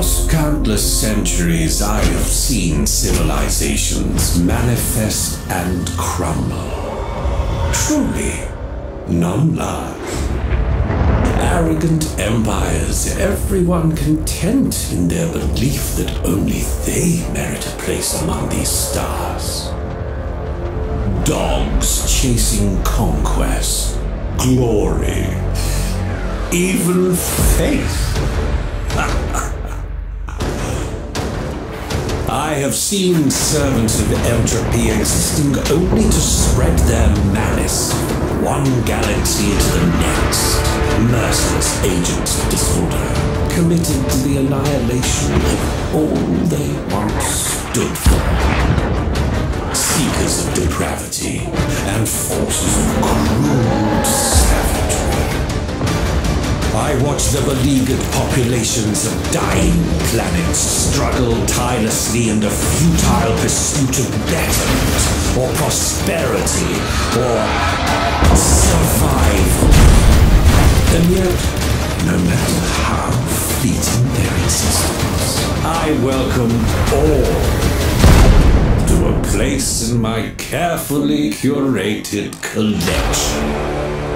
Across countless centuries, I have seen civilizations manifest and crumble. Truly, none lie. Arrogant empires, everyone content in their belief that only they merit a place among these stars. Dogs chasing conquest, glory, even faith. I have seen servants of entropy existing only to spread their malice one galaxy to the next. Merciless agents of disorder, committed to the annihilation of all they once stood for. Seekers of depravity and forces of cruel savagery. I watch the beleaguered populations of dying planets struggle tirelessly in the futile pursuit of betterment, or prosperity, or survival. And yet, no matter how fleeting their existence, I welcome all to a place in my carefully curated collection.